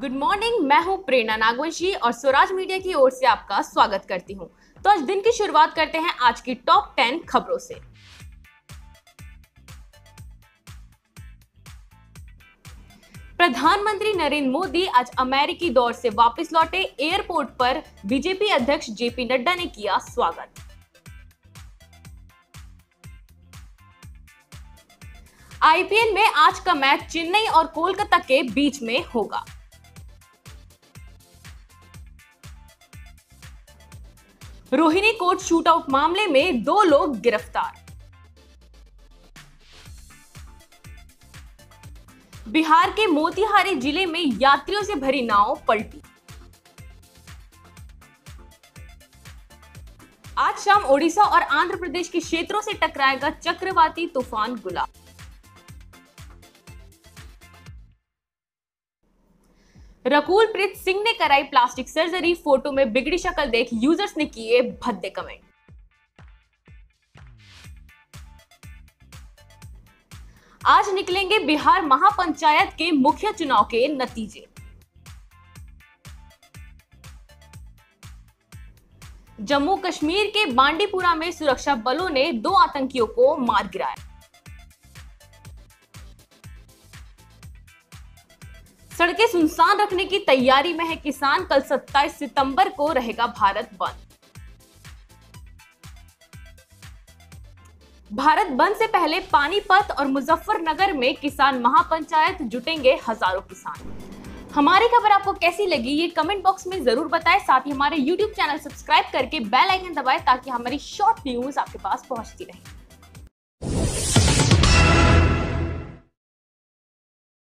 Good morning, मैं हूं प्रेरणा नागवंशी और स्वराज मीडिया की ओर से आपका स्वागत करती हूं। तो आज दिन की शुरुआत करते हैं आज की टॉप 10 खबरों से। प्रधानमंत्री नरेंद्र मोदी आज अमेरिकी दौरे से वापस लौटे। एयरपोर्ट पर बीजेपी अध्यक्ष जेपी नड्डा ने किया स्वागत। आईपीएल में आज का मैच चेन्नई और कोलकाता के बीच में होगा। रोहिणी कोर्ट शूटआउट मामले में 2 लोग गिरफ्तार। बिहार के मोतिहारी जिले में यात्रियों से भरी नाव पलटी। आज शाम ओडिशा और आंध्र प्रदेश के क्षेत्रों से टकराएगा चक्रवाती तूफान गुलाब। रकुलप्रीत सिंह ने कराई प्लास्टिक सर्जरी। फोटो में बिगड़ी शक्ल देख यूजर्स ने किए भद्दे कमेंट। आज निकलेंगे बिहार महापंचायत के मुख्य चुनाव के नतीजे। जम्मू कश्मीर के बांडीपुरा में सुरक्षा बलों ने 2 आतंकियों को मार गिराया। सड़कें सुनसान रखने की तैयारी में है किसान। कल 27 सितंबर को रहेगा भारत बंद। भारत बंद से पहले पानीपत और मुजफ्फरनगर में किसान महापंचायत, जुटेंगे हजारों किसान। हमारी खबर आपको कैसी लगी ये कमेंट बॉक्स में जरूर बताएं। साथ ही हमारे YouTube चैनल सब्सक्राइब करके बेल आइकन दबाएं ताकि हमारी शॉर्ट न्यूज आपके पास पहुंचती रहे।